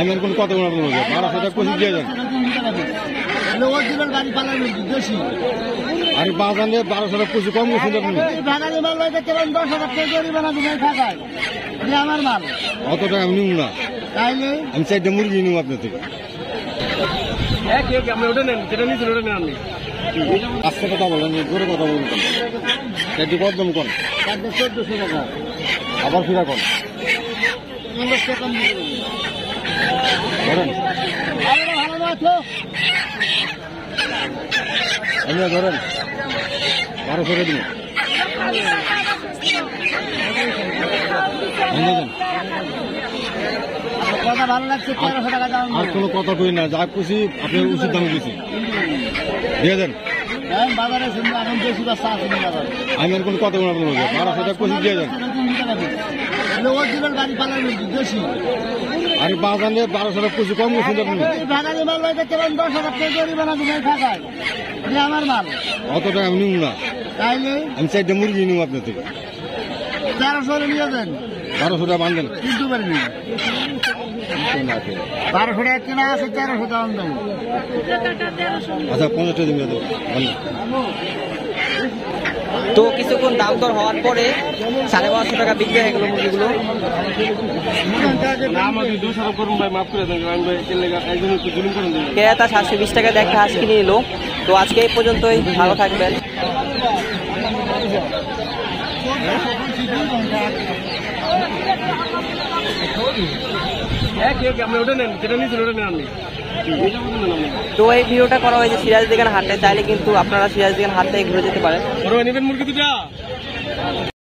আমি কোন কথা বলবো না, আর সেটা কোসি দিয়ে যান হ্যালো ওদিকের গাড়ি পালার মধ্যে দোষী আরে বাজারে 1200 টাকা কোসি কম হইছে আপনি বাজারে মাল লইতে কেমন 10000 টাকা করে বানা দিবেন ঢাকায় এটা আমার মাল কত টাকা নিব না তাইলে আমি চাইতে মুরগি নিব আপনার থেকে হ্যাঁ কে কে আমরা ওটা নেন যেটা নিছেন ওটা নেন আপনি আজকে কথা বলেন জোরে কথা বলুন যদি কদম কোন 1400 টাকা আবার ফিরা কোন 1500 টাকা নিব ধরেন 1200 দিন কথা ভালো লাগছে 1300 টাকা দাম আর কোনো কথা কই না যা খুশি আপনি উচিত দাম দিছি দিয়ে দেন বাজারে শুনলে এখন বেশি বাচ্চা আছে বাজারে আমি আর কোনো কথা বলবো না 1200 টাকা খুশি দিয়ে দেন হ্যালো ওদিকের গাড়ি পালার মধ্যে দোষী আরে বাজারে 1200 টাকা কিছু কম হইছে আপনি বাজারে মাল লইতে কেমন 10000 টাকা করে বানা দিবেন ঢাকায় এটা আমার মাল কত টাকা নিব না তাইলে আমি চাইতে মুরগি নিব আপনার থেকে 1300 এর নিয়ে দেন 1200 টাকা বাঁধেন কিন্তু পারি না 1200 টাকা কেনা আছে 1300 টাকা দাম আচ্ছা 50 টাকা দিয়ে দাও তো কিছুক্ষণ দাম দর হওয়ার পরে 1250 টাকা বিক্রি হয়ে গেল মুরগিগুলো ক্রেতা 720 টাকা একটা হাঁস কিনে নিল তো আজকে এই পর্যন্তই ভালো থাকবেন তো এই ভিডিওটা করা হয়েছে সিরাজদিখান হাটে চাইলে কিন্তু আপনারা সিরাজদিখান হাট থেকে ঘুরে যেতে পারেন।